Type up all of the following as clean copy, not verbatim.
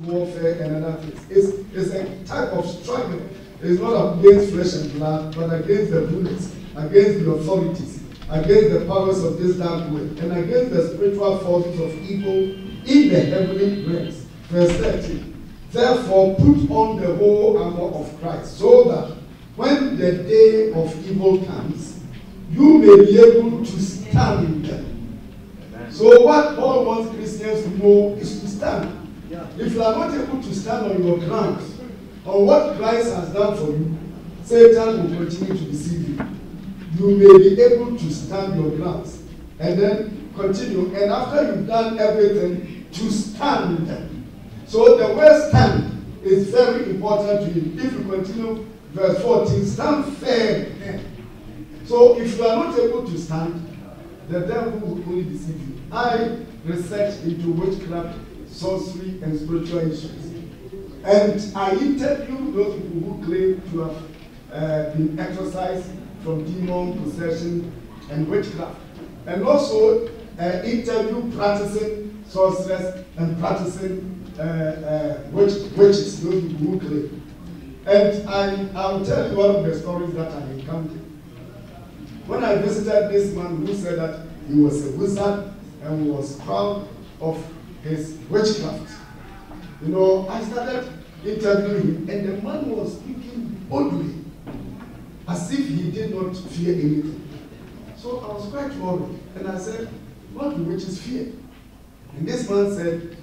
warfare and other things. It's a type of struggle. It's not against flesh and blood, but against the rulers, against the authorities, against the powers of this dark world, and against the spiritual forces of evil in the heavenly realms. Verse 13. Therefore, put on the whole armor of Christ, so that when the day of evil comes, you may be able to stand. So what Paul wants Christians to know is to stand. Yeah. If you are not able to stand on your ground, on what Christ has done for you, Satan will continue to deceive you. You may be able to stand your ground, and then continue. And after you've done everything, to stand. So the word stand is very important to you. If you continue, verse 14, stand firm. So if you are not able to stand, the devil will only deceive you. I researched into witchcraft, sorcery, and spiritual issues. And I interviewed those people who claim to have been exorcised from demon possession and witchcraft. And also interviewed practicing sorcerers and practicing witches, those people who claim. And I'll tell you one of the stories that I encountered. When I visited this man who said that he was a wizard and was proud of his witchcraft, you know, I started interviewing him, and the man was speaking boldly, as if he did not fear anything. So I was quite worried, and I said, what do witches fear? And this man said,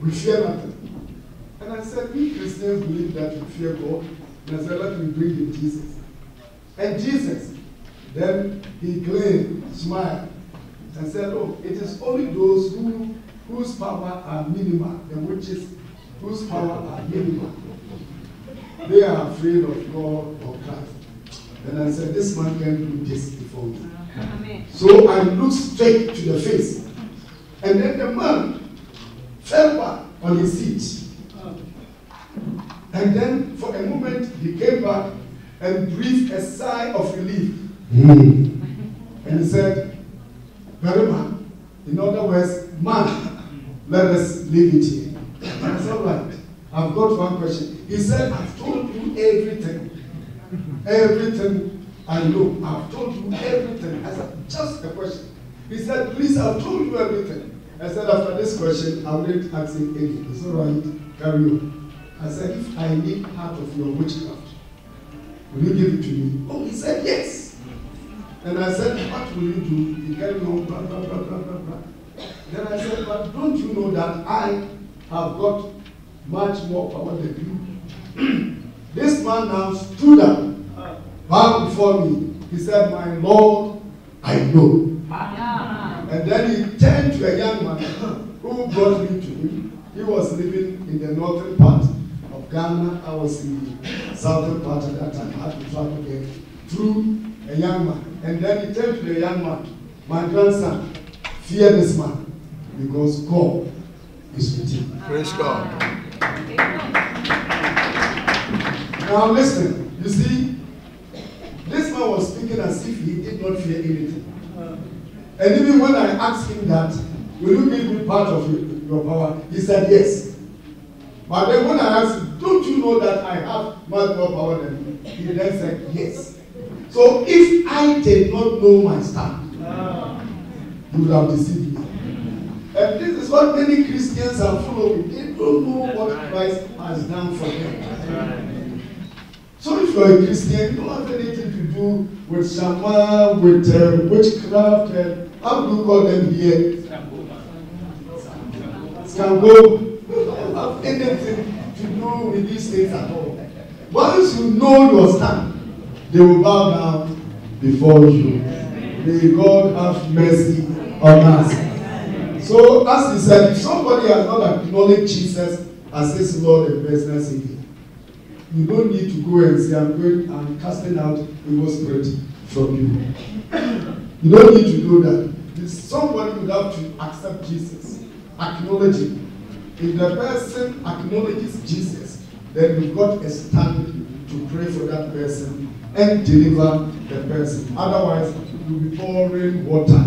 we fear nothing. And I said, we Christians believe that we fear God, and I said, let me bring in Jesus. And Jesus, then he claimed, smiled, and said, oh, it is only those whose power are minimal, the witches whose power are minimal. They are afraid of God or Christ. And I said, this man can do this before me. Amen. So I looked straight to the face. And then the man fell back on his seat. And then for a moment, he came back and breathed a sigh of relief. And he said, very man, in other words, man, let us leave it here. And I said, all right, I've got one question. He said, I've told you everything. Everything I know. I've told you everything. I said, just a question. He said, please, I've told you everything. I said, after this question, I won't ask him anything. He said, all right, carry on. I said, if I need part of your witchcraft, will you give it to me? Oh, he said, yes. And I said, what will you do? He carried on, blah, blah, blah, blah, blah, blah. Then I said, but don't you know that I have got much more power than you? This man now stood up, bowed before me. He said, my Lord, I know. Yeah. And then he turned to a young man who brought me to him. He was living in the northern part of Ghana. I was in the southern part at that time. I had to travel there through a young man. And then he turned to the young man, my grandson, fear this man, because God is with him. Praise God. Now listen, you see, this man was speaking as if he did not fear anything. And even when I asked him that, will you give me part of your power? He said yes. But then when I asked him, don't you know that I have much more power than you? He then said yes. So if I did not know my stand, you would have deceived me. And this is what many Christians are following. They don't know what Christ has done for them. So if you are a Christian, you don't have anything to do with shaman, with witchcraft, and how do you call them here? Sangoma. You don't have anything to do with these things at all. Once you know your stand, they will bow down before you. May God have mercy on us. So, as he said, if somebody has not acknowledged Jesus as his Lord and personal Savior, you don't need to go and say, I'm casting out evil spirit from you. You don't need to do that. If somebody would have to accept Jesus, acknowledge him. If the person acknowledges Jesus, then you've got a stand to pray for that person and deliver the person. Otherwise, you'll be pouring water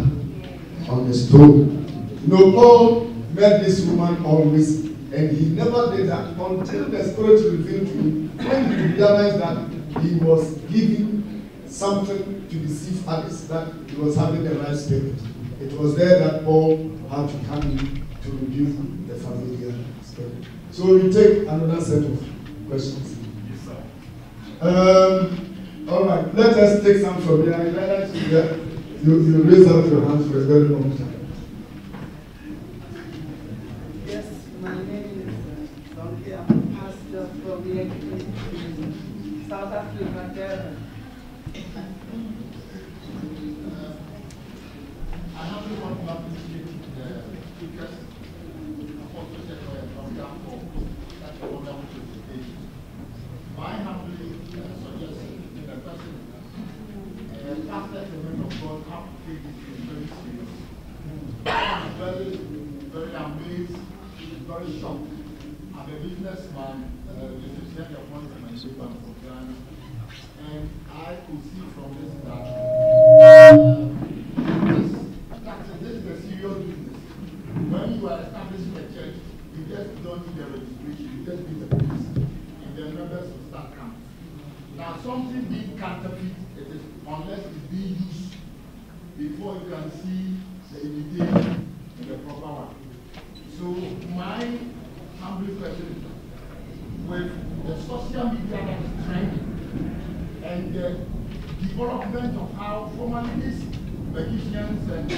on the stone. You know, Paul met this woman always And he never did that until the Spirit revealed to him, when he realized that he was giving something to deceive others, that he was having the right spirit. It was there that Paul had to come in to rebuke the familiar spirit. So we take another set of questions. Yes, sir. All right, let us take some from here. I realize you raise up your hands for a very long time. South Africa. I have one who appreciated the speakers. Apostle Secretary from Gambia for such a wonderful presentation. My humbly suggestion to the person, Pastor, the women of God have taken it very seriously. I'm very, very amazed, very shocked. I'm a businessman, representing the one of my neighbor for Ghana, and I could see from this that this is a serious business. When you are establishing a church, you just don't need a registration, you just need the police, and the members will start coming. Now, something being counterfeit, it is unless it's being used before you can see the imitation and the proper one. So, my humble question, with the social media that is trending and the development of how formalities, magicians, and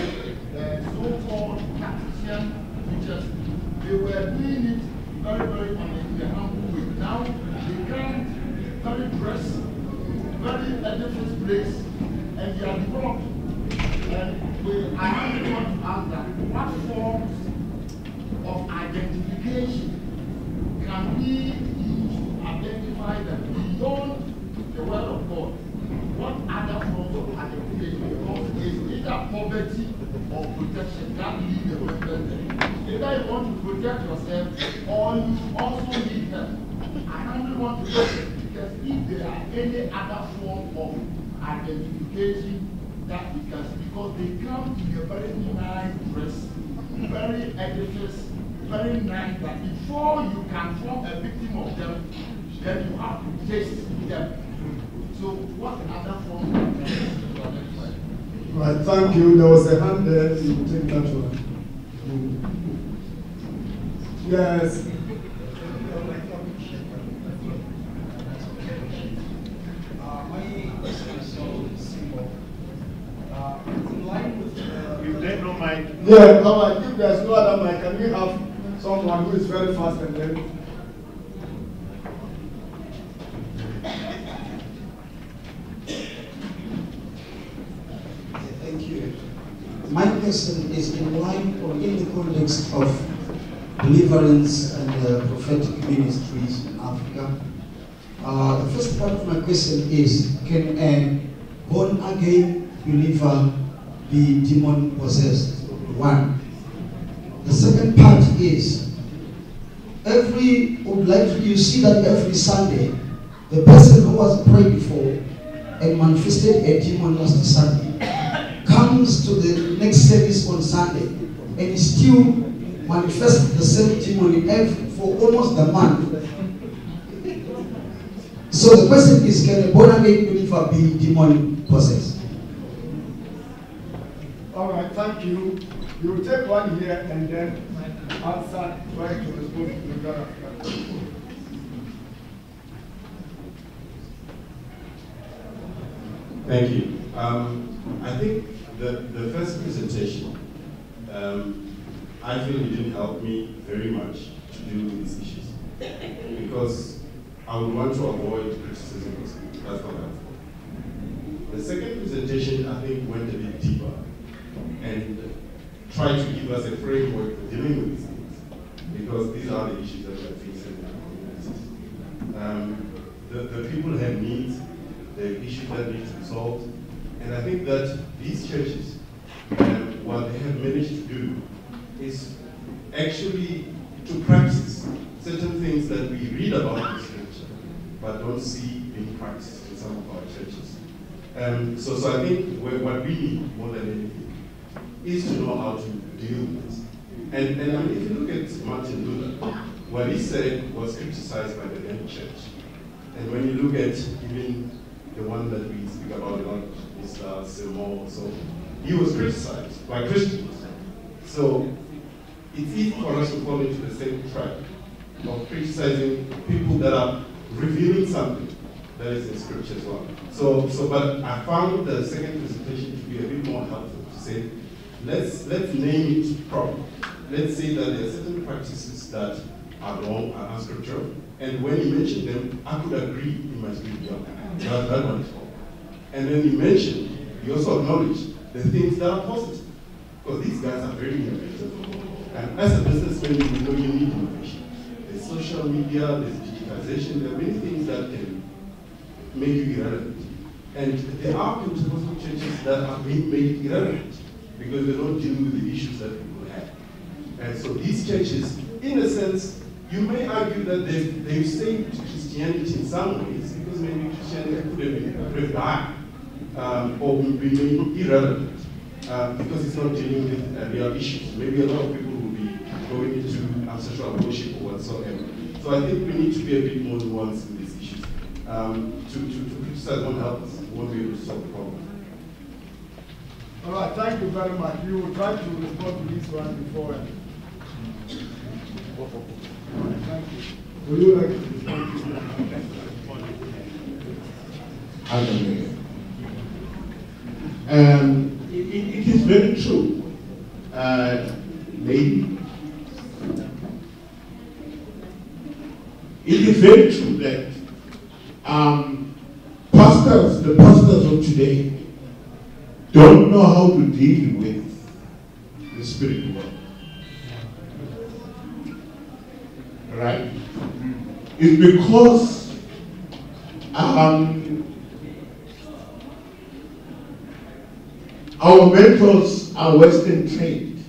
so-called tactician teachers, they were doing it very, very in a humble way. Now they can't very dress, very at different place, and they are developed. And I have to ask that what forms of identification can we use to identify them beyond the word of God? What other forms of identification? Because it's either poverty or protection that lead the person there. Either you want to protect yourself or you also need help. I only want to question because if there are any other form of identification that we can see, because they come in a very nice dress, very edifice, very nice, that before you can form a victim of them, then you have to taste them. So what other form of them? Right, thank you. There was a hand there, you take that one. Yes. My question is so simple. In line with the... You don't know my... Yeah, all right. If there's no other mic, can we have someone who is very fast and then. Thank you. My question is in line or in the context of deliverance and prophetic ministries in Africa. The first part of my question is, can a born-again believer be demon-possessed? One. The second part is, you see that every Sunday, the person who was prayed for and manifested a demon last Sunday comes to the next service on Sunday and still manifests the same demon for almost a month. So the question is, can a born-again believer be demon possessed? All right, thank you. You will take one here and then answer where to respond to the other. Thank you. I think the first presentation, I feel it didn't help me very much to deal with these issues because I would want to avoid criticisms. That's what I'm for. The second presentation, I think, went a bit deeper and try to give us a framework for dealing with these things, because these are the issues that we are facing in our communities. The people have needs, they have issues that need to be solved, and I think that these churches, what they have managed to do is actually to practice certain things that we read about in scripture, but don't see being practiced in some of our churches. So I think what we need more than anything is to know how to deal with this. And I mean, if you look at Martin Luther, what he said was criticized by the early church. And when you look at even the one that we speak about a lot, Mr. Seymour, so he was criticized by Christians. So it's easy for us to fall into the same trap of criticizing people that are revealing something that is in scripture as well. But I found the second presentation to be a bit more helpful to say, let's name it properly. Let's say that there are certain practices that are wrong, are unscriptural, and when you mention them, I could agree you must be wrong. That one is wrong. And when you mention, you also acknowledge the things that are positive. Because these guys are very innovative. And as a businessman, you know you need innovation. There's social media, there's digitization, there are many things that can make you irrelevant. And there are Pentecostal churches that have been made irrelevant because they don't deal with the issues that people have. And so these churches, in a sense, you may argue that they've saved Christianity in some ways because maybe Christianity could have died or would remain irrelevant because it's not dealing with real issues. Maybe a lot of people will be going into ancestral worship or whatsoever. So I think we need to be a bit more nuanced in these issues. To criticize won't help us, won't be able to solve the problem. All right, thank you very much. You will try to respond to this one before. Thank you. Would you like to respond to that? I don't know. It is very true, lady. It is very true that the pastors of today don't know how to deal with the spiritual world. Right? It's because our mentors are Western trained.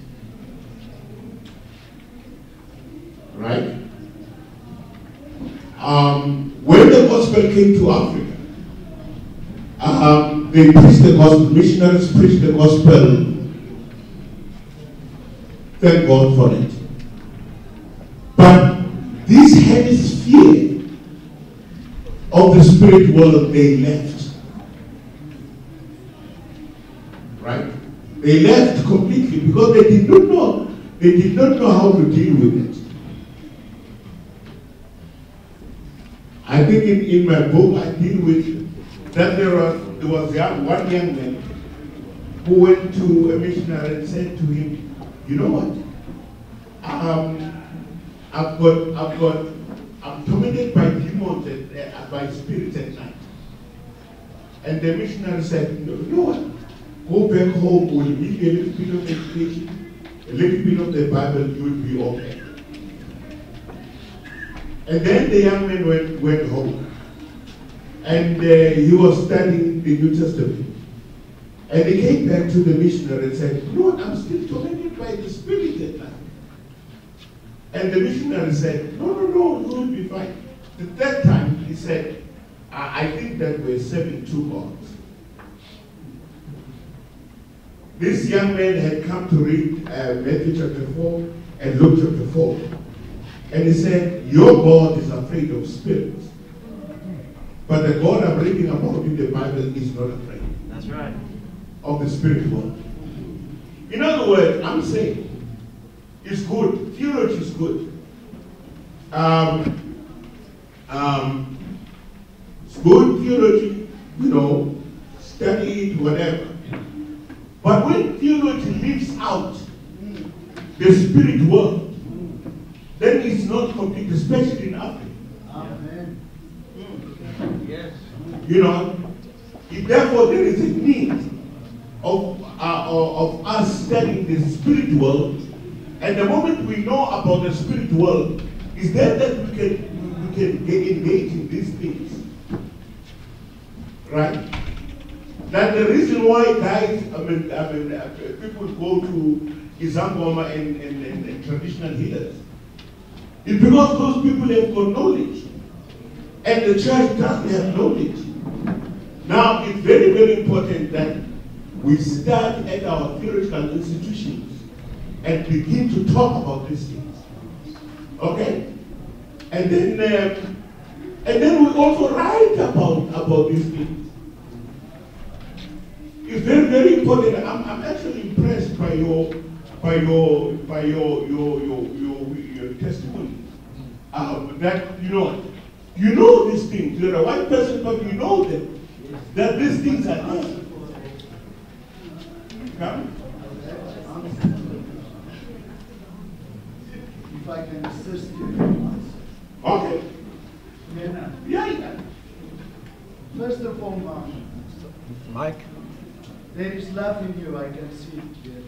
Right? When the gospel came to Africa, they preached the gospel, missionaries preached the gospel. Thank God for it. But this hemisphere of the spirit world, they left. Right? They left completely because they did not know how to deal with it. I think in my book I deal with that there was one young man who went to a missionary and said to him, you know what? I'm tormented by demons and by spirits at night. And the missionary said, no, you know what? Go back home, we'll read a little bit of education, a little bit of the Bible, you'll be okay. And then the young man went home. And he was studying the New Testament. And he came back to the missionary and said, you know what? I'm still tormented by the spirit at night. And the missionary said, no, you will be fine. The third time, he said, I think that we're serving two gods. This young man had come to read Matthew chapter 4 and Luke chapter 4. And he said, your God is afraid of spirits. But the God I'm reading about in the Bible is not afraid. That's right. Of the spirit world. In other words, I'm saying, it's good. Theology is good. It's good theology, you know, study it, whatever. But when theology leaves out the spirit world, then it's not complete, especially in Africa. Amen. Yes. You know, therefore there is a need of us studying the spirit world. And the moment we know about the spirit world, is there that we can engage in these things, right? That the reason why guys, people go to Isangoma and traditional healers, is because those people have got knowledge, and the church doesn't have knowledge. Now it's very, very important that we start at our theological institutions and begin to talk about these things. Okay? And then we also write about these things. It's very, very important. I'm actually impressed by your testimony. That you know these things. You're a white person, but you know them. That these things are there. If I can assist you. Okay. Yeah. First of all, Mike. There is love in you, I can see it clearly.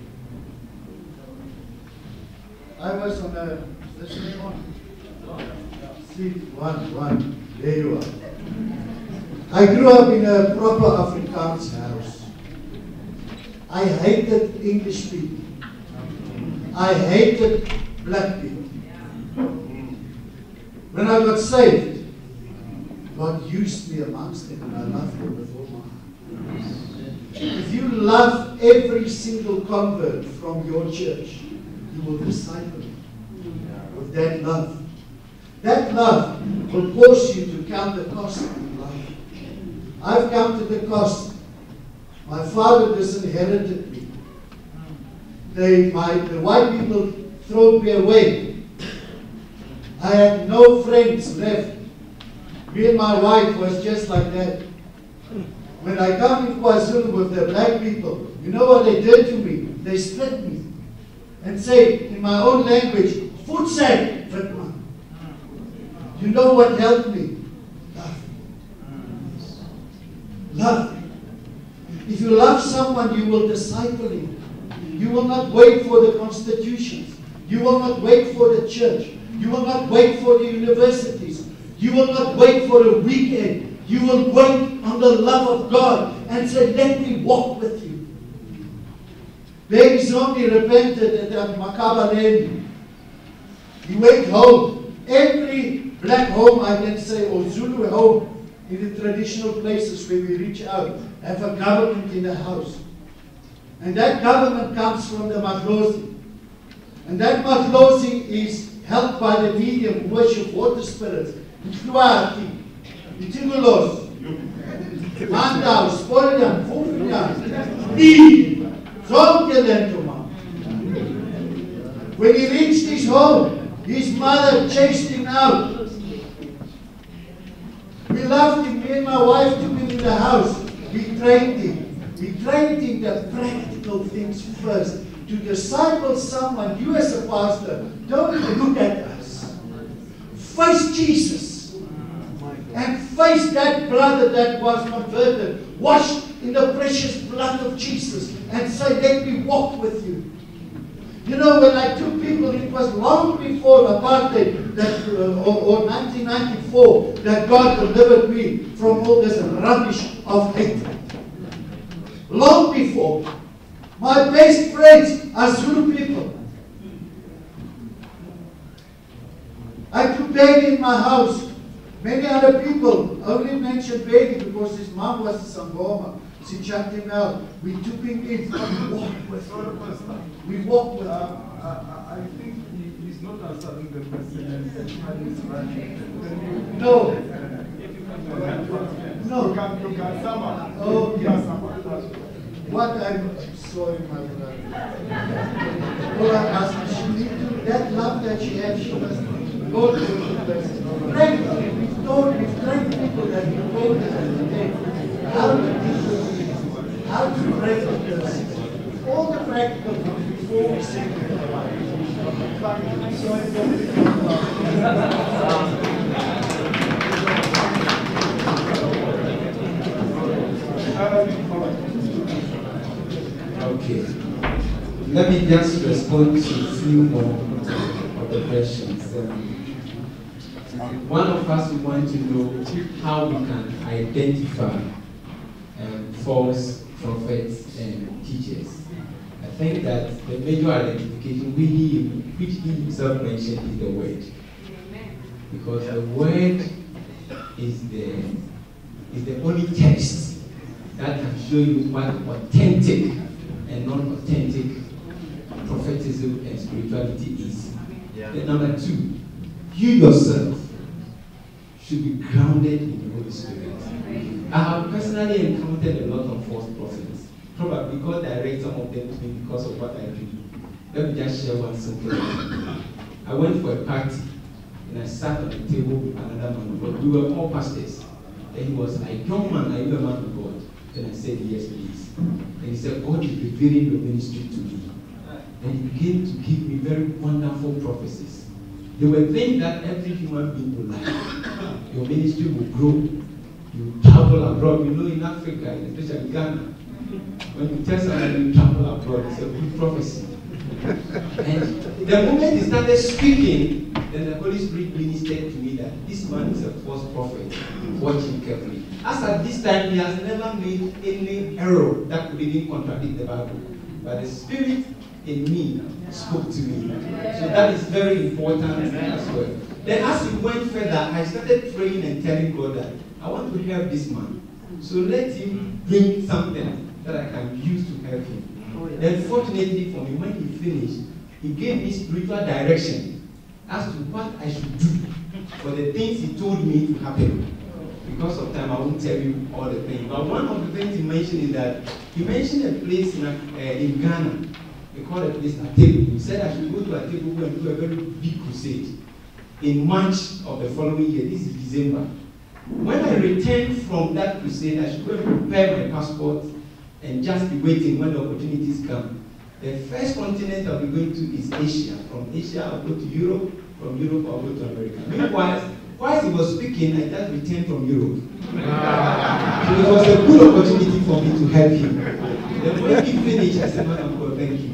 I was on a session seat 1, there you are. I grew up in a proper Afrikaans house. I hated English people. I hated black people. When I got saved, God used me amongst them, and I loved them with all my heart. If you love every single convert from your church, you will disciple them with that love. That love will force you to count the cost in life. I've counted the cost. My father disinherited me. The white people threw me away. I had no friends left. Me and my wife was just like that. When I come to KwaZulu with the black people, you know what they did to me? They split me and say, in my own language, Futsack. You know what helped me? Love. Love. If you love someone, you will disciple him. You will not wait for the constitutions. You will not wait for the church. You will not wait for the universities. You will not wait for a weekend. You will wait on the love of God and say, let me walk with you. There is only repented at Makabaleni. He went home. Every black home, I can say, or Zulu home, in the traditional places where we reach out, have a government in the house. And that government comes from the Mathlosi. And that Mathlosi is helped by the medium worship water spirits. Itigulos, Mandaus, Polyam, Fufian, E. Zonkelentoma. When he reached his home, his mother chased him out. We loved him. Me and my wife took him to the house. We trained him. We trained him the practical things first. To disciple someone, you as a pastor, don't look at us. Face Jesus. And face that brother that was converted, washed in the precious blood of Jesus, and say, let me walk with you. You know, when I took people, it was long before apartheid that, or 1994, that God delivered me from all this rubbish of hatred. Long before. My best friends are Zulu people. I took baby in my house. Many other people only mentioned baby because his mom was a Sangoma. She chucked him out. We took him in. We walked with him. I think he's not answering the question. No. No. Oh, yeah. What I'm sorry, my brother. All I'm asking, she needs to, that love that she has, she must go to the person. We've trained people that we told them today how to deal with things, how to practice all the practical things before we say to the wife. So I don't think about okay. Let me just respond to a few more of the questions. One of us would want to know how we can identify false prophets and teachers. I think that the major identification which he himself mentioned is the word. Because the word is the only text that can show you what authentic and non-authentic prophetism and spirituality is. Yeah. Then number two, you yourself should be grounded in the Holy Spirit. I have personally encountered a lot of false prophets. Probably God directed some of them to me because of what I read. Let me just share one simple thing. I went for a party and I sat on the table with another man of God. We were all pastors. And he was like, young man, are you a man of God? And I said, yes, please. And he said, God is revealing your ministry to me. And he began to give me very wonderful prophecies. They were things that every human being will like. Your ministry will grow. You travel abroad. You know, in Africa, especially Ghana, when you tell someone you travel abroad, it's a good prophecy. And the moment he started speaking, then the Holy Spirit ministered to me that this man is a false prophet. Watch him carefully. As at this time, he has never made any error that could even contradict the Bible. But the Spirit in me spoke to me. So that is very important as well. Then as we went further, I started praying and telling God that I want to help this man. So let him bring something that I can use to help him. Then fortunately for me, when he finished, he gave me spiritual direction as to what I should do for the things he told me to happen. Because of time, I won't tell you all the things. But one of the things he mentioned is that he mentioned a place in Ghana. They call it place Atebubu. He said I should go to Atebubu and do a very big crusade in March of the following year. This is December. When I returned from that crusade, I should go and prepare my passport and just be waiting when the opportunities come. The first continent I'll be going to is Asia. From Asia, I'll go to Europe. From Europe, I'll go to America. Meanwhile, whilst he was speaking, I just returned from Europe. So it was a good opportunity for me to help him. Then when he finished, I said, Madam God, thank you.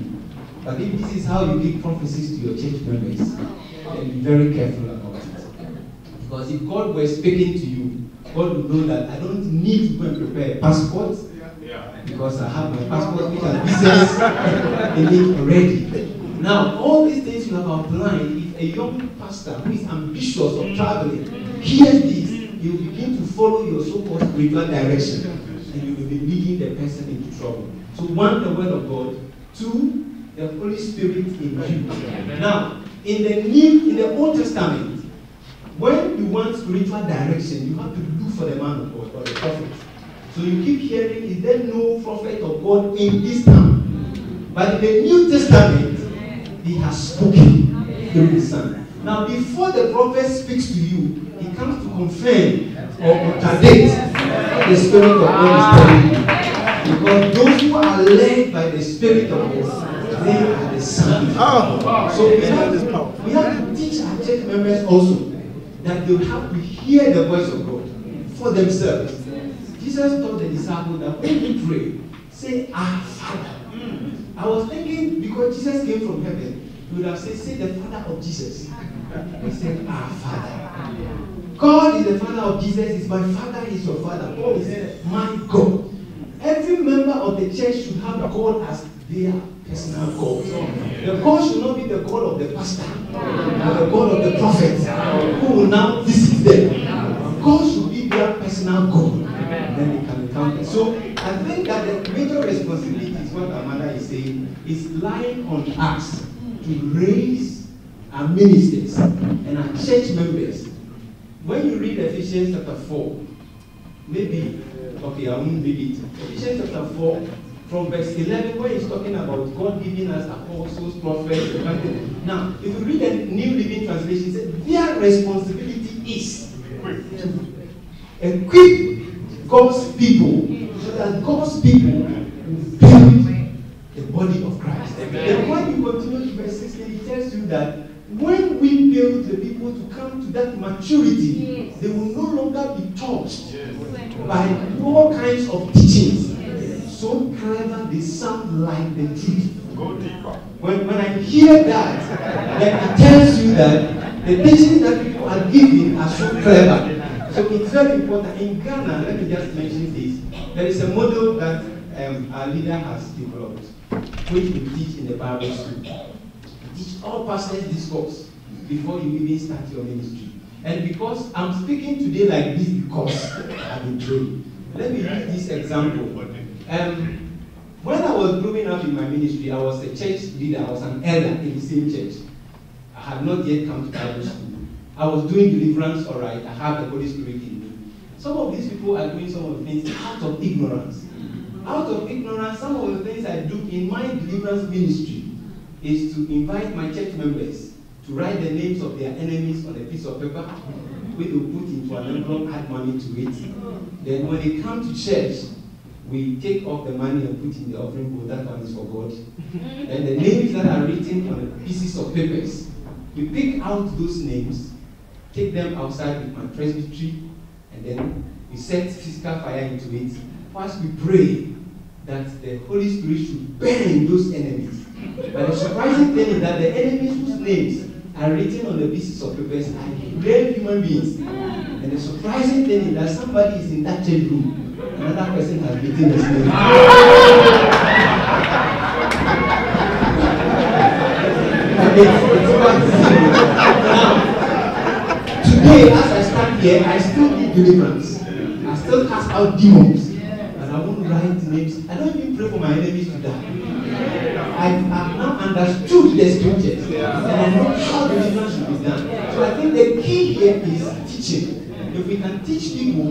But if this is how you give prophecies to your church members, then be very careful about it. Because if God were speaking to you, God would know that I don't need to go and prepare a passport, because I have my passport which has visas in it already. Now, all these things you have outlined, if a young pastor who is ambitious of traveling hears this, you begin to follow your so-called spiritual direction, and you will be leading the person into trouble. So one, the word of God. Two, the Holy Spirit in you. Now, in the Old Testament, when you want spiritual direction, you have to look for the man of God or the prophet. So you keep hearing, is there no prophet of God in this town? But in the New Testament, he has spoken through his son. Now, before the prophet speaks to you, he comes to confirm or contradict the Spirit of God is telling you. Because those who are led by the Spirit of God, they are the sons. So we have to teach our church members also that they have to hear the voice of God for themselves. Jesus told the disciples that when you pray, say, Our Father. I was thinking, because Jesus came from heaven, he would have said, say the Father of Jesus. He said, Our Father. God is the Father of Jesus, is my Father, is your Father. God is my God. Every member of the church should have God as their personal God. The God should not be the God of the pastor or the God of the prophet who will now visit them. God should be their personal God. Then they can encounter. So I think that the major responsibility is what Amanda is saying is lying on us to raise our ministers and our church members. When you read Ephesians chapter 4, maybe. Okay, I won't read it. Ephesians chapter 4, from verse 11, where he's talking about God giving us apostles, prophets, and now, if you read the New Living Translation, it says, their responsibility is to equip God's people so that God's people will build the body of Christ. And when you continue to verse 16, it tells you that when we build the people to come to that maturity, they will no longer be touched by all kinds of teachings. So clever they sound like the truth. When I hear that, then it tells you that the teachings that people are giving are so clever. So it's very important. In Ghana, let me just mention this. There is a model that our leader has developed, which we teach in the Bible school. Teach all pastors this course before you even start your ministry. And because I'm speaking today like this because I've been trained. Let me give this example. When I was growing up in my ministry, I was a church leader. I was an elder in the same church. I had not yet come to Bible school. I was doing deliverance all right. I have the Holy Spirit in me. Some of these people are doing some of the things out of ignorance. Out of ignorance, some of the things I do in my deliverance ministry is to invite my church members to write the names of their enemies on a piece of paper, which we put into an envelope, add money to it. Then when they come to church, we take off the money and put in the offering bowl. That one is for God. And the names that are written on the pieces of papers, we pick out those names, take them outside with my presbytery, and then we set physical fire into it. First, we pray that the Holy Spirit should burn those enemies. But the surprising thing is that the enemies whose names are written on the pieces of papers are real human beings. And the surprising thing is that somebody is in that jail room. Another person has written his name. Now, today, as I stand here, I still need deliverance. I still cast out demons. But I won't write names. I don't even pray for my enemies to die. I have now understood the scriptures. And I know how deliverance should be done. So I think the key here is teaching. If we can teach people,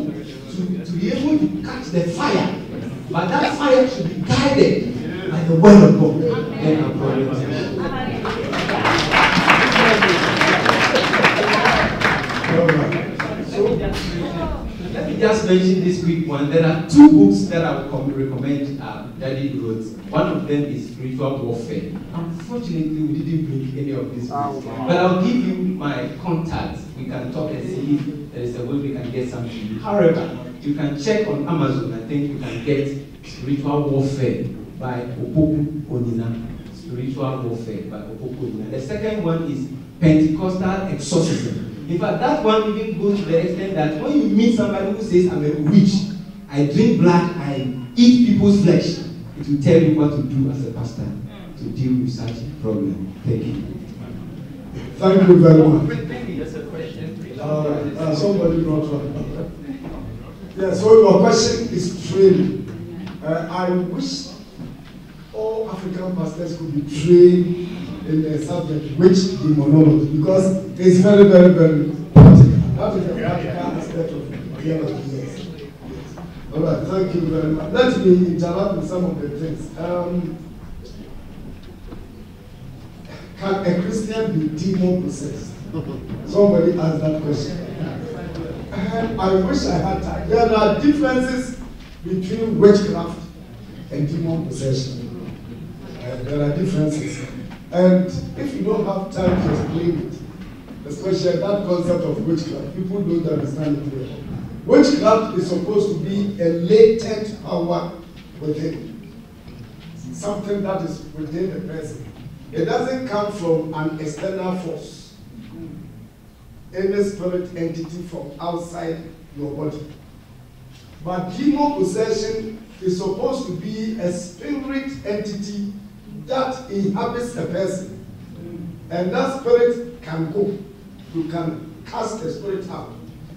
to be able to catch the fire, but that fire should be guided by the word of God. Then our problem is let me just mention this quick one. There are two books that I would recommend Daddy wrote. One of them is Spiritual Warfare. Unfortunately, we didn't bring any of these books. But I'll give you my contacts. We can talk and see if there is a way we can get something. However, you can check on Amazon. I think you can get Spiritual Warfare by Opoku Onyinah. Spiritual Warfare by Opoku Onyinah. The second one is Pentecostal Exorcism. In fact, that one even goes to the extent that when you meet somebody who says, I'm a witch, I drink blood, I eat people's flesh, it will tell you what to do as a pastor to deal with such a problem. Thank you. Thank you very much. That's a question. Somebody brought one. Yeah, so your question is training. I wish all African pastors could be trained in the subject, which demonology, because it's very, very, very practical. That is the practical aspect of theology. Yes. All right, thank you very much. Let me interrupt with some of the things. Can a Christian be demon-possessed? Somebody asked that question. I wish I had time. There are differences between witchcraft and demon possession. There are differences. And if you don't have time to explain it, especially that concept of witchcraft, people don't understand it well. Witchcraft is supposed to be a latent power within, something that is within the person. It doesn't come from an external force. Any spirit entity from outside your body. But demon possession is supposed to be a spirit entity that inhabits a person. And that spirit can go. You can cast the spirit out.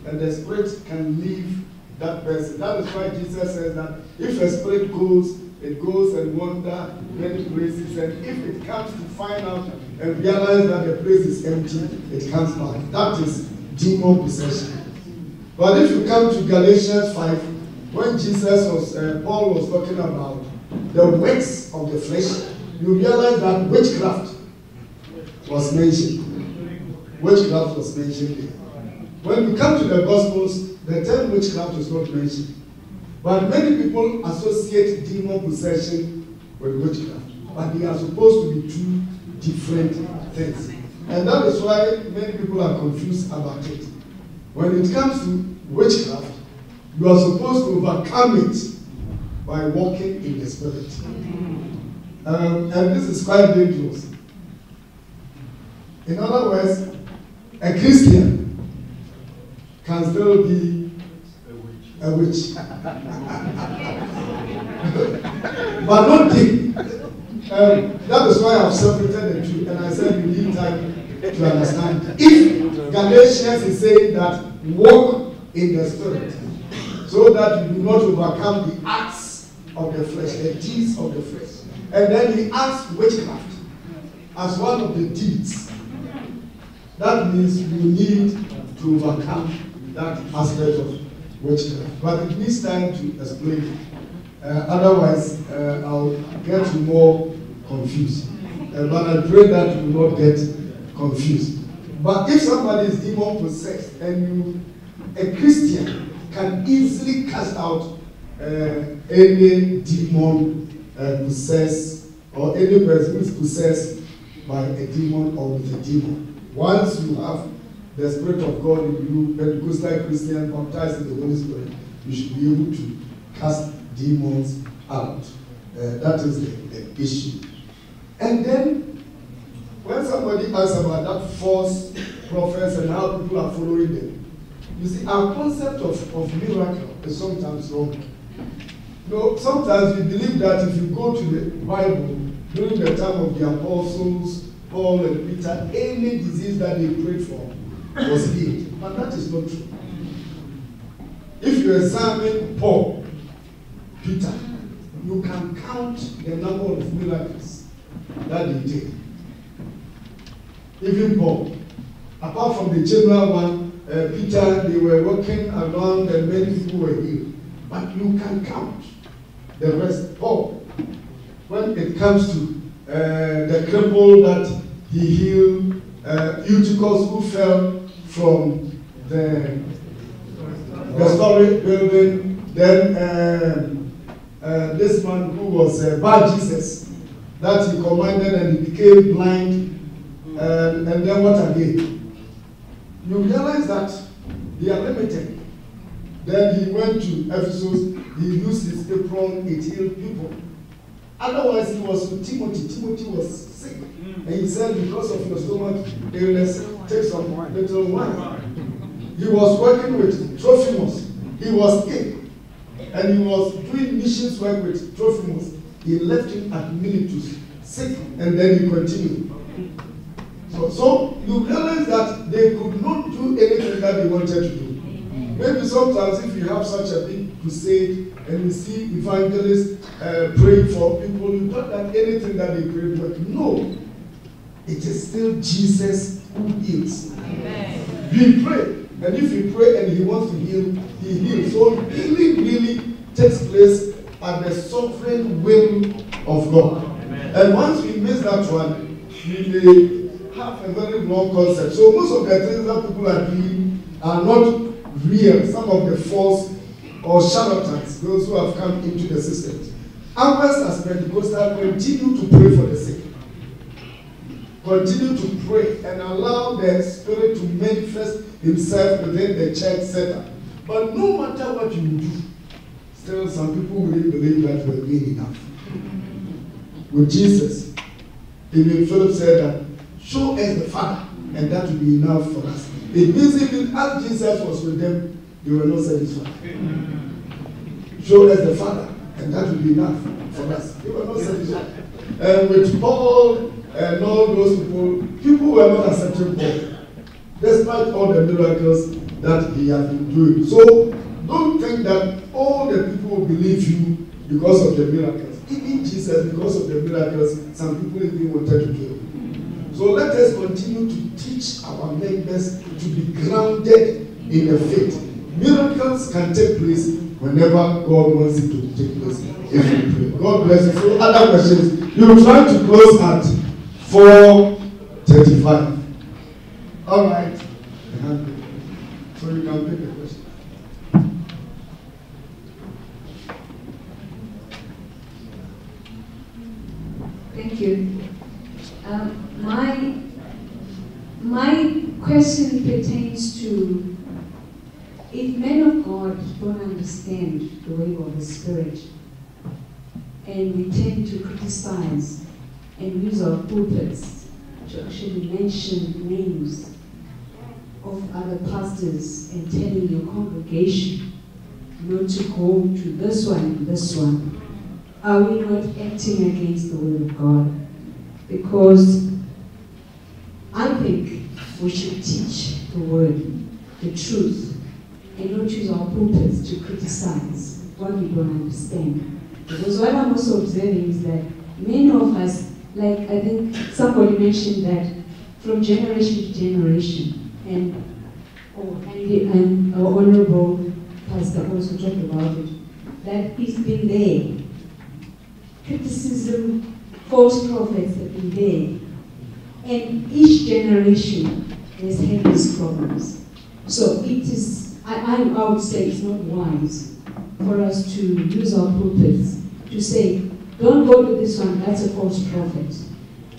And the spirit can leave that person. That is why Jesus says that if a spirit goes, it goes and wanders many places. And if it comes to find out and realize that the place is empty, it comes back. That is demon possession. But if you come to Galatians 5, when Paul was talking about the works of the flesh, you realize that witchcraft was mentioned. Witchcraft was mentioned there. When you come to the Gospels, the term witchcraft is not mentioned. But many people associate demon possession with witchcraft. But they are supposed to be two different things. And that is why many people are confused about it. When it comes to witchcraft, you are supposed to overcome it by walking in the spirit. And this is quite dangerous. In other words, a Christian can still be a witch. But not deep. That is why I've separated the two, and I said you need time to understand. If Galatians is saying that walk in the spirit, so that you do not overcome the acts of the flesh, the deeds of the flesh. And then he acts witchcraft as one of the deeds. That means we need to overcome that aspect of witchcraft. But it needs time to explain it. Otherwise, I'll get more confused. But I pray that you will not get confused. But if somebody is demon-possessed and a Christian can easily cast out any demon-possessed or any person who is possessed by a demon or with a demon. Once you have the Spirit of God in you, Pentecostal Christian, baptized in the Holy Spirit, you should be able to cast demons out. That is the issue. And then, when somebody asks about that false prophets and how people are following them, you see, our concept of miracle is sometimes wrong. No, sometimes we believe that if you go to the Bible, during the time of the apostles, Paul and Peter, any disease that they prayed for was healed. But that is not true. If you examine Paul, Peter, you can count the number of miracles that they did. Even Paul, apart from the general one, Peter, they were walking around and many people were healed. But you can count the rest. Paul, when it comes to the cripple that he healed, Eutychus who fell from the historic building, then this man who was by Jesus, that he commanded and he became blind, and then what again? You realize that they are limited. Then he went to Ephesus, he used his apron, it healed people. Otherwise, he was with Timothy. Timothy was sick. And he said, because of your stomach illness, take some little wine. He was working with Trophimus. He was sick. And he was doing missions work with Trophimus. He left him at Miletus, sick, and then he continued. So you realize that they could not do anything that they wanted to do. Maybe sometimes if you have such a big crusade and you see evangelists praying for people, you thought that anything that they pray for. No, it is still Jesus who heals. Amen. We pray, and if you pray and he wants to heal, he heals. So healing really takes place at the sovereign will of God. Amen. And once we miss that one, we may have a very wrong concept. So most of the things that people are doing are not real, some of the false or charlatans, those who have come into the system. Others as Pentecostals continue to pray for the sick. Continue to pray and allow the Spirit to manifest himself within the church setup. But no matter what you do, still some people will believe that we're doing enough. With Jesus, even Philip said that, show us the Father, and that will be enough for us. It means even as Jesus was with them, they were not satisfied. Show us the Father, and that will be enough for us. They were not satisfied. And with Paul and all those people were not accepting Paul, despite all the miracles that he had been doing. So don't think that all the people will believe you because of the miracles. Even Jesus, because of the miracles, some people even wanted to kill him. So let us continue to teach our members to be grounded in the faith. Miracles can take place whenever God wants it to take place. If you pray. God bless you. So other questions. You will try to close at 4:35. All right. So you can pick a question. Thank you. My question pertains to, if men of God don't understand the way of the Spirit, and we tend to criticize and use our pulpits to actually mention names of other pastors and telling your congregation not to go to this one and this one, are we not acting against the Word of God? Because I think we should teach the Word, the truth, and not use our pulpits to criticize what we don't understand. Because what I'm also observing is that many of us, like I think somebody mentioned that from generation to generation. And our Honorable Pastor also talked about it. That it's been there. Criticism, false prophets have been there. And each generation has had these problems. So it is, I would say it's not wise for us to use our pulpits to say, don't go to this one, that's a false prophet.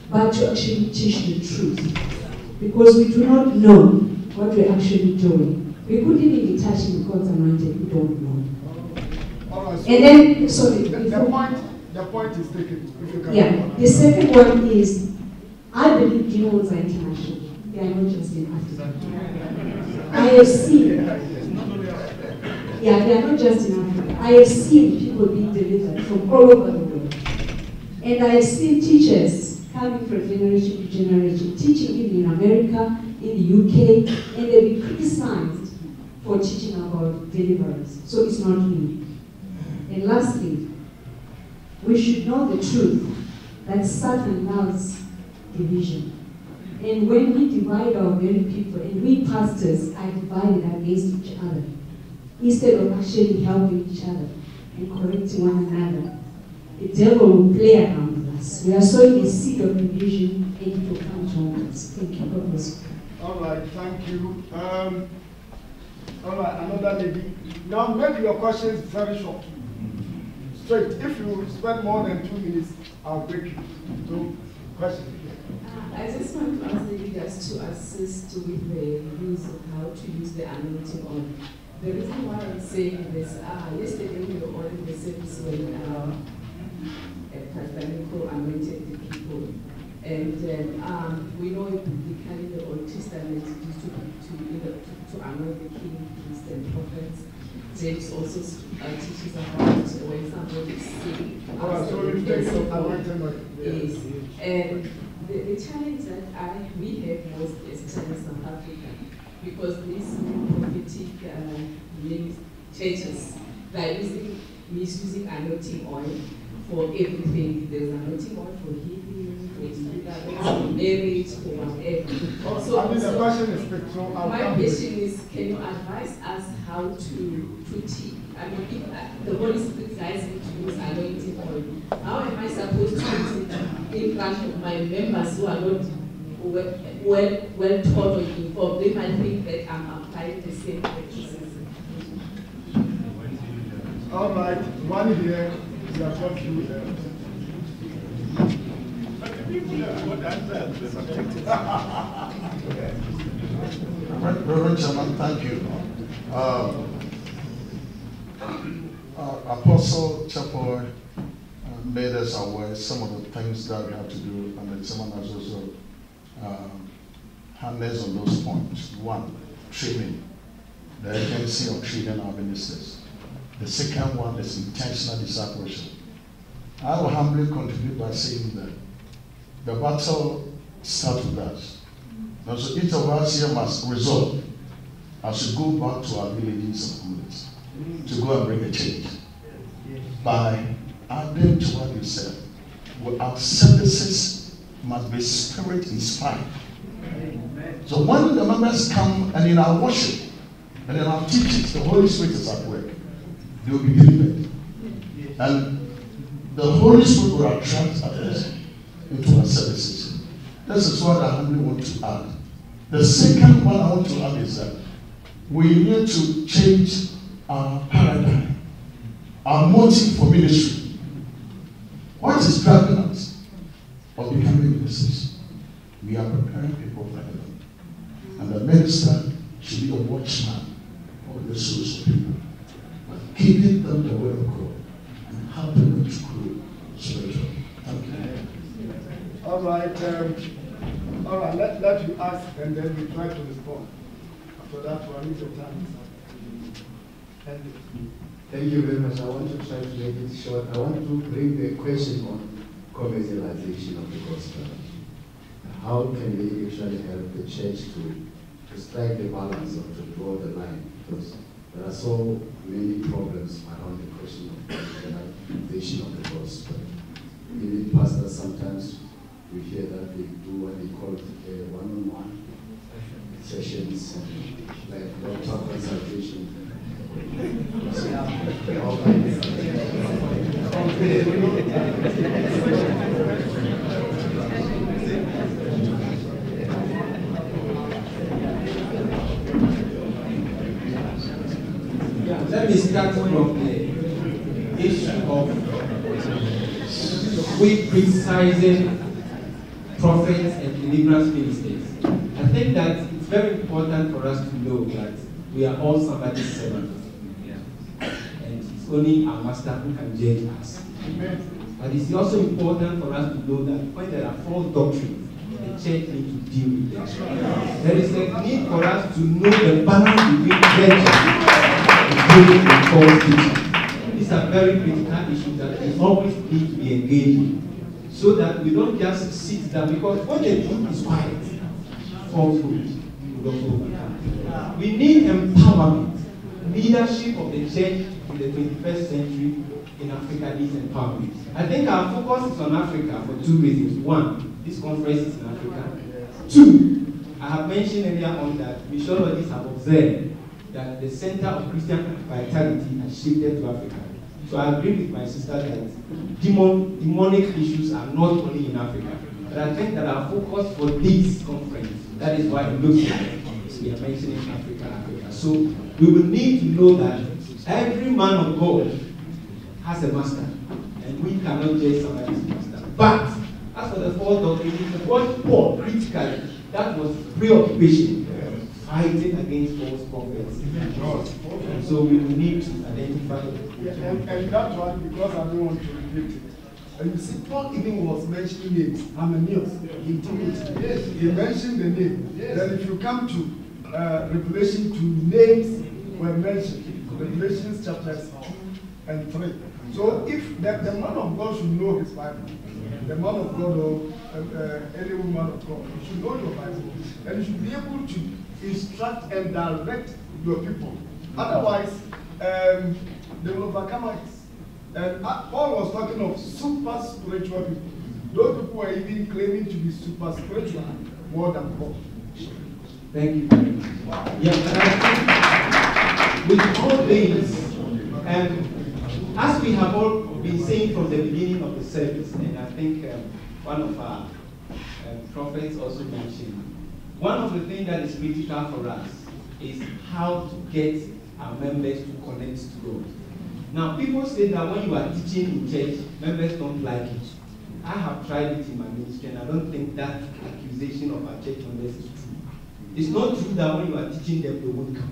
But to actually teach the truth. Because we do not know what we're actually doing. We couldn't even be touching God's anointed, we don't know. All right, so and then, sorry. The point is taken. If you can the second one is, I believe demons are international. They are not just in Africa. I have seen. They are not just in Africa. I have seen people being delivered from all over the world. And I have seen teachers coming from generation to generation, teaching even in America, in the UK, and they've been criticized for teaching about deliverance. So it's not new. And lastly, we should know the truth that Satan loves division. And when we divide our very people, and we pastors are divided against each other, instead of actually helping each other and correcting one another, the devil will play around with us. We are sowing a seed of division, and it will come to us. Thank you, Professor. All right, thank you. All right, another lady. Now make your questions very short. Straight. If you spend more than 2 minutes, I'll break you. So, question. I just want to ask the leaders to assist with the use of how to use the anointing oil. The reason why I'm saying this, yesterday we were all in the service when Pastor Nico anointed the people. And we know biblically the Old Testament used to anoint the king, priests, and prophets. James also teaches about when somebody is sick. The challenge that we have most is China, South Africa, because these new prophetic churches, they are misusing anointing oil for everything. There's anointing oil for healing, for marriage, for whatever. Also, the question is my question is, can you advise us how to teach? I mean, if the Holy Spirit guides me to use anointing oil, how am I supposed to use it in front of my members who are not well taught or informed? They might think that I'm applying the same practices. All right, one here, you are confused. But the people that would answer the subject. Reverend Chairman, thank you. Apostle Chapor made us aware some of the things that we have to do, and the chairman has also handled on those points. One, training. The urgency of training our ministers. The second one is intentional discipleship. I will humbly contribute by saying that the battle starts with us. Now, so each of us here must resolve as we go back to our villages and homes to go and bring a change by adding to what you said. Our services must be spirit inspired. So when the members come and in our worship and in our teachings, the Holy Spirit is at work. They will be delivered, and the Holy Spirit will attract others into our services. This is what I humbly want to add. The second one I want to add is that we need to change our paradigm, our motive for ministry. What is driving us of becoming ministers? We are preparing people for heaven. And the minister should be a watchman of the souls of people, giving them the word of God and helping them to grow spiritually. Thank you. All right. All right. Let you ask, and then we try to respond. After that, we need the time. Thank you very much. I want to try to make it short. I want to bring the question on commercialization of the gospel. How can we actually help the church to strike the balance or to draw the line? Because there are so many problems around the question of commercialization of the gospel. Even pastors sometimes we hear that they do what they call one-on-one sessions, like doctor consultation. Let me start from the issue of criticizing prophets and deliverance ministers. I think that it's very important for us to know that we are all somebody's servant. Yeah. And it's only our master who can judge us. Amen. But it's also important for us to know that when there are false doctrines, the church needs to deal with them. Yeah. There is a need for us to know the balance between church and false teaching. These are very critical issues that we always need to be engaged in, so that we don't just sit down, because what they do is quiet. We need empowerment, leadership of the church in the 21st century in Africa needs empowerment. I think our focus is on Africa for two reasons. One, this conference is in Africa. Two, I have mentioned earlier on that missiologists have observed that the center of Christian vitality has shifted to Africa. So I agree with my sister that demonic issues are not only in Africa. But I think that our focus for this conference, that is why it looks like we are mentioning Africa. So we will need to know that every man of God has a master, and we cannot judge somebody's master. But as for the fall doctrine, the word Paul critically, that was preoccupation, fighting against false prophets. And so we will need to identify it. Yeah, and that one, because I don't want to repeat it. And you see, Paul even was mentioning names. Ananias, in Timothy. Yes. He mentioned the name. Yes. Then if you come to Revelation 2, names were mentioned. Revelation chapter 4 and 3. So if the man of God should know his Bible, the man of God or any woman of God, you should know your Bible. And you should be able to instruct and direct your people. Otherwise, they will overcome it. And Paul was talking of super spiritual people. Those people were even claiming to be super spiritual more than Paul. Thank you very much. Wow. Yeah, and I think with all things, as we have all been saying from the beginning of the service, and I think one of our prophets also mentioned, one of the things that is critical for us is how to get our members to connect to God. Now, people say that when you are teaching in church, members don't like it. I have tried it in my ministry, and I don't think that accusation of our church members is true. It's not true that when you are teaching them, they won't come.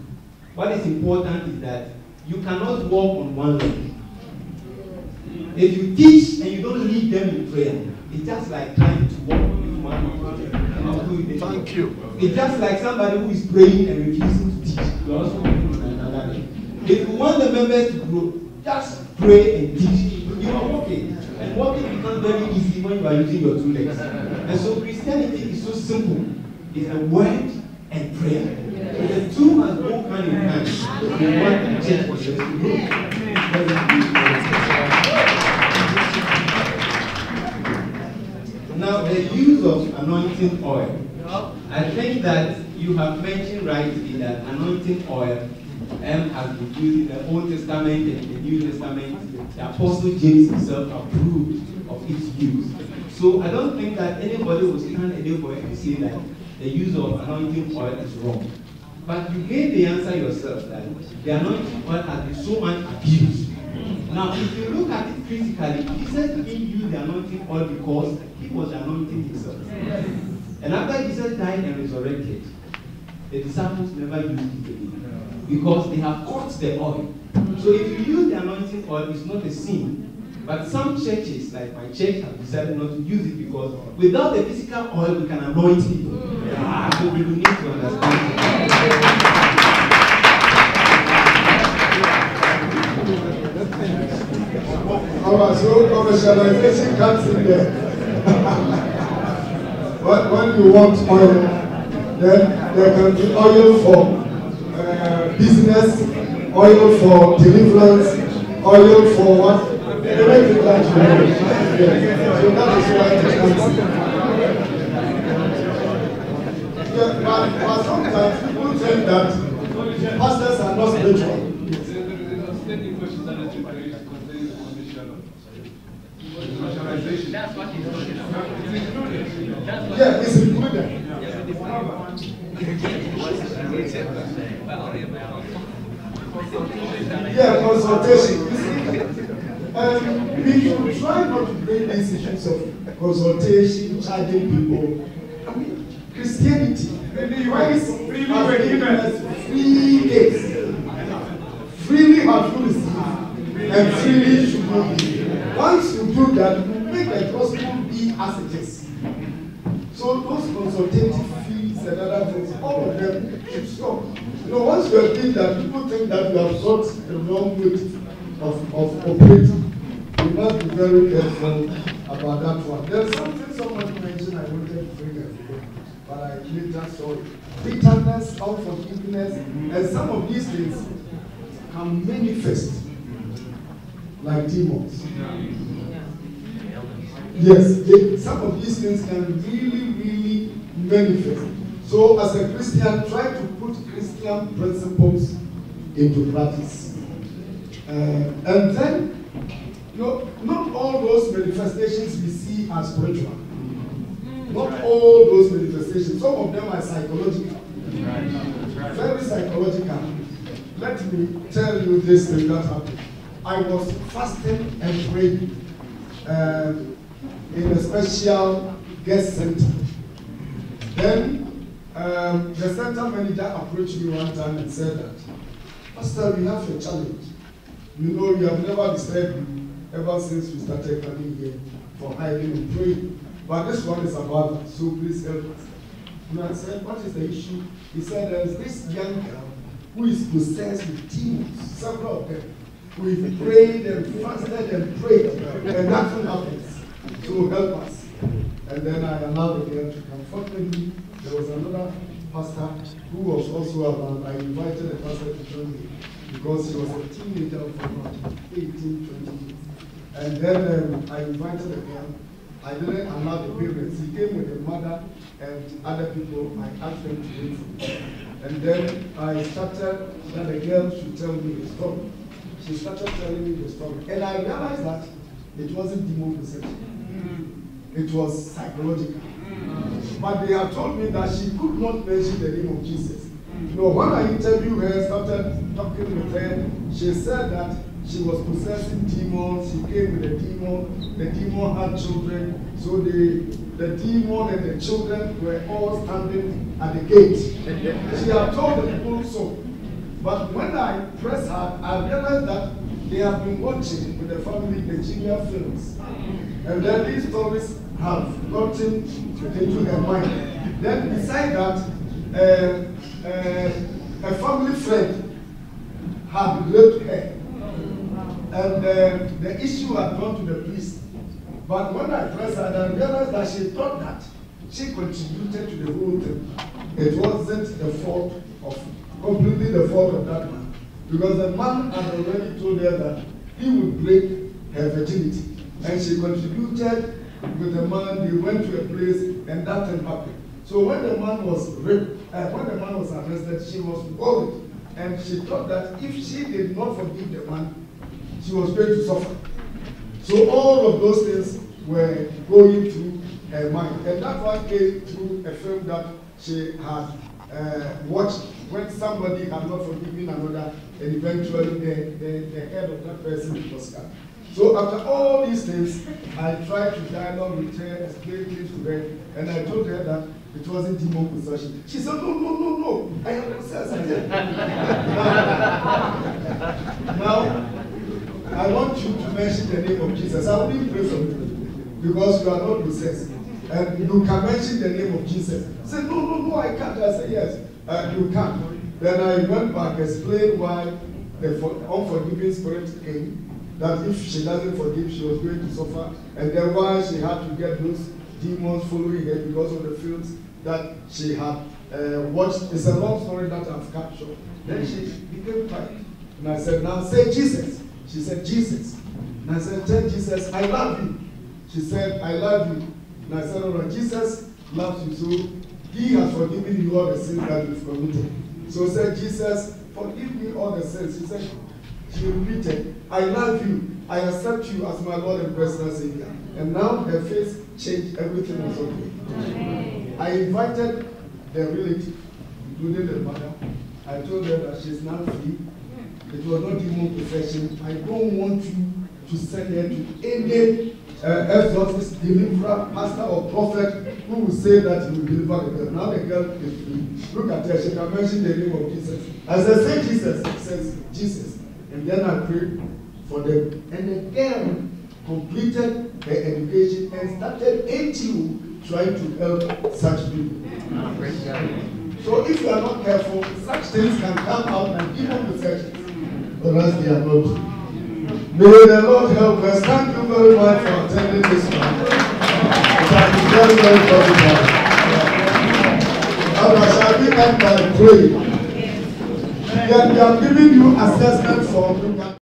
What is important is that you cannot walk on one leg. If you teach and you don't lead them in prayer, it's just like trying to walk on one leg. Thank you. It's just like somebody who is praying and refusing to teach. You also on another leg. If you want the members to grow, just pray and teach. You are walking. And walking becomes very easy when you are using your two legs. And so Christianity is so simple. It's a word and prayer. Yes. The two must go hand in hand. Yes. If you want to change, yes. Now, the use of anointing oil. I think that you have mentioned rightly that anointing oil has been used in the Old Testament and the New Testament. The Apostle James himself approved of its use. So I don't think that anybody will stand anywhere and say that the use of anointing oil is wrong. But you gave the answer yourself that the anointing oil has been so much abused. Now, if you look at it critically, Jesus didn't use the anointing oil because he was anointing himself. And after Jesus died and resurrected, the disciples never used it again, because they have caught the oil. So if you use the anointing oil, it's not a sin. But some churches, like my church, have decided not to use it because without the physical oil, we can anoint people. Yeah, so we will need to understand that. Our so commercialization comes in there. But when you want oil, then there can be oil for business, oil for deliverance, oil for what? Everything that you need. So that is why it comes. But sometimes people think that pastors are not spiritual. That's what he's talking about. Yeah, it's included. Yeah, consultation. We should try not to bring these issues of consultation, charging people. I mean, Christianity, free days. Freely are to receive, and freely should not be. Once you do that, you make the gospel be as it is. So those consultative fees and other things, all of them should stop. You know, once you have done that, people think that you have got the wrong way of operating. You must be very careful about that one. There's something someone mentioned I wanted to bring everywhere, but I later saw it. Bitterness, unforgiveness, and some of these things can manifest like demons. Yes, some of these things can really, really manifest. So as a Christian, try to put Christian principles into practice. And then, you know, not all those manifestations we see are spiritual. Not all those manifestations. Some of them are psychological. Very psychological. Let me tell you this thing that happened. I was fasting and praying. In a special guest center. Then the center manager approached me one time and said that, Pastor, we have a challenge. You know, we have never disturbed you ever since we started coming here for hiding and praying. But this one is about that, so please help us. And I said, what is the issue? He said, there is this young girl who is possessed with demons, several of them. We've prayed and fasted and prayed, and nothing happens. To help us. And then I allowed again to comfort me. There was another pastor who was also around. I invited a pastor to join me because he was a teenager for about 18, 20 years. And then I invited a girl. I didn't allow the parents. He came with a mother and other people. I asked them to wait for me. And then I instructed that the girl should tell me the story. She started telling me the story. And I realized that it wasn't demon possession. It was psychological. But they had told me that she could not mention the name of Jesus. You know, when I interviewed her, started talking with her, she said that she was possessing demons, she came with a demon, the demon had children, so the demon and the children were all standing at the gate. She had told the people so. But when I pressed her, I realized that they have been watching with the family Nigerian films. And then these stories have gotten into her mind. Then beside that, a family friend had raped her. And the issue had gone to the police. But when I pressed her, I realized that she thought that she contributed to the whole thing. It wasn't the fault of, completely the fault of that man. Because the man had already told her that he would break her virginity. And she contributed with the man, they went to a place, and that thing happened. So when the man was arrested, she was worried. And she thought that if she did not forgive the man, she was going to suffer. So all of those things were going through her mind. And that one came through a film that she had watched when somebody had not forgiven another, and eventually the head of that person was cut. So after all these things, I tried to dialogue with her, explain things to her, and I told her that it wasn't demon possession. She said, no, no, no, no, I am possessed. Now, I want you to mention the name of Jesus. I will pray for you, because you are not possessed. And you can mention the name of Jesus. She said, no, no, no, I can't. I said, yes, you can. Then I went back, explained why the unforgiving spirit came. That if she doesn't forgive, she was going to suffer. And then why she had to get those demons following her because of the films that she had watched. It's a long story that I've captured. Then she became quiet. And I said, now say Jesus. She said, Jesus. And I said, tell Jesus, I love you. She said, I love you. And I said, all right, Jesus loves you, so He has forgiven you all the sins that you've committed. So said Jesus, forgive me all the sins. He said, she repeated, I love you. I accept you as my Lord and personal Savior. And now her face changed. Everything was okay. I invited the relative, including the mother. I told her that she's now free. It was not demon possession. I don't want you to send her to any exorcist, deliverer, pastor, or prophet who will say that he will deliver the girl. Now the girl is free. Look at her. She can mention the name of Jesus. As I say Jesus, it says Jesus. And then I prayed for them. And the girl completed her education and started NGO trying to help such people. So if you are not careful, such things can come out and even possessions. Or else they are not. May the Lord help us. Thank you very much for attending this one. Thank you very, very much. Now, shall we end by praying? We are giving you assessment form.